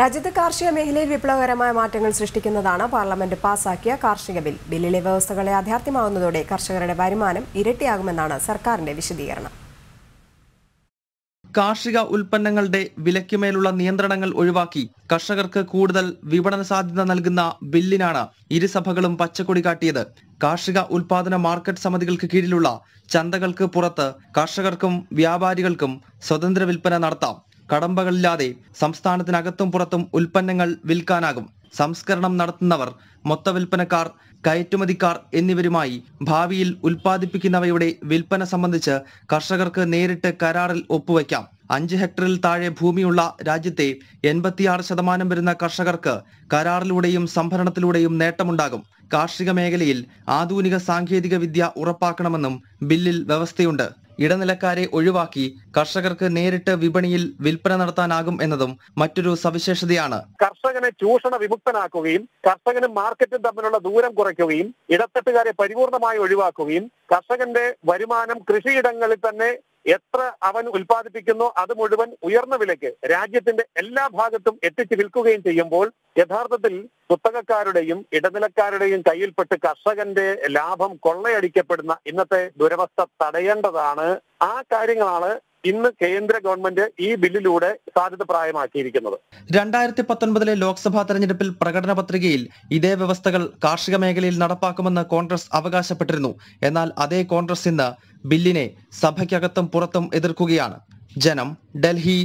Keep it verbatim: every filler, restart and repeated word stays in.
രാജ്യത്തെ കാർഷിക മേഖലയിൽ വിപ്ലവകരമായ മാറ്റങ്ങൾ സൃഷ്ടിക്കുന്നതാണ് പാർലമെന്റ് പാസാക്കിയ കാർഷിക ബിൽ. ബില്ലിലെ വ്യവസ്ഥകളെ യാഥാർത്ഥ്യമാവുന്നതോടെ കർഷകരുടെ വരുമാനം ഇരട്ടിയാകുമെന്നാണ് സർക്കാരിന്റെ വിശദീകരണം. കാർഷിക ഉൽപ്പന്നങ്ങളുടെ വിലയ്ക്കുമേലുള്ള നിയന്ത്രണങ്ങൾ ഒഴിവാക്കി കർഷകർക്ക് കൂടുതൽ വിപണന സാധ്യത നൽകുന്ന ബില്ലിനാണ് ഇരുസഭകളും പച്ചക്കൊടി കാട്ടിയത്. കാർഷിക ഉൽപാദന മാർക്കറ്റ് സമിതികൾക്ക് കീഴിലുള്ള ചന്തകൾക്ക് പുറത്ത് കർഷകർക്കും വ്യാപാരികൾക്കും സ്വതന്ത്ര വിൽപ്പന നടത്താം. കടമ്പകളില്ലാതെ സംസ്ഥാനത്തിനകത്തും പുറത്തും ഉൽപ്പന്നങ്ങൾ വിൽക്കാനാകും. സംസ്കരണം നടത്തുന്നവർ, മൊത്തവിൽപ്പനക്കാർ, കയറ്റുമതിക്കാർ എന്നിവരുമായി ഭാവിയിൽ ഉൽപ്പാദിപ്പിക്കുന്നവയുടെ വിൽപ്പന സംബന്ധിച്ച് കർഷകർക്ക് നേരിട്ട് കരാറിൽ ഒപ്പുവയ്ക്കാം. അഞ്ച് ഹെക്ടറിൽ താഴെ ഭൂമിയുള്ള രാജ്യത്തെ എൺപത്തിയാറ് ശതമാനം വരുന്ന കർഷകർക്ക് കരാറിലൂടെയും സംഭരണത്തിലൂടെയും നേട്ടമുണ്ടാകും. കാർഷിക മേഖലയിൽ ആധുനിക സാങ്കേതിക വിദ്യ ഉറപ്പാക്കണമെന്നും ബില്ലിൽ വ്യവസ്ഥയുണ്ട്. ഇടനിലക്കാരെ ഒഴിവാക്കി കർഷകർക്ക് നേരിട്ട് വിപണിയിൽ വിൽപ്പന നടത്താനാകും എന്നതും മറ്റൊരു സവിശേഷതയാണ്. കർഷകനെ ചൂഷണ വിമുക്തനാക്കുകയും കർഷകനും മാർക്കറ്റും തമ്മിലുള്ള ദൂരം കുറയ്ക്കുകയും ഇടത്തട്ടുകാരെ പരിപൂർണമായി ഒഴിവാക്കുകയും കർഷകന്റെ വരുമാനം കൃഷിയിടങ്ങളിൽ തന്നെ എത്ര അവൻ ഉൽപ്പാദിപ്പിക്കുന്നു അത് മുഴുവൻ ഉയർന്ന വിലയ്ക്ക് രാജ്യത്തിന്റെ എല്ലാ ഭാഗത്തും എത്തിച്ചു വിൽക്കുകയും ചെയ്യുമ്പോൾ യഥാർത്ഥത്തിൽ കുത്തകക്കാരുടെയും ഇടനിലക്കാരുടെയും കയ്യിൽപ്പെട്ട് കർഷകന്റെ ലാഭം കൊള്ളയടിക്കപ്പെടുന്ന ഇന്നത്തെ ദുരവസ്ഥ തടയേണ്ടതാണ്. ആ കാര്യങ്ങളാണ് ഇന്ന് കേന്ദ്ര ഗവൺമെന്റ് ഈ ബില്ലിലൂടെ സാധ്യത പ്രായമാക്കിയിരിക്കുന്നത്. രണ്ടായിരത്തി പത്തൊൻപതിലെ ലോക്സഭാ തെരഞ്ഞെടുപ്പിൽ പ്രകടന പത്രികയിൽ ഇതേ വ്യവസ്ഥകൾ കാർഷിക മേഖലയിൽ നടപ്പാക്കുമെന്ന് കോൺഗ്രസ് അവകാശപ്പെട്ടിരുന്നു. എന്നാൽ അതേ കോൺഗ്രസ് ഇന്ന് ബില്ലിനെ സഭയ്ക്കകത്തും പുറത്തും എതിർക്കുകയാണ്. ജനം, ഡൽഹി.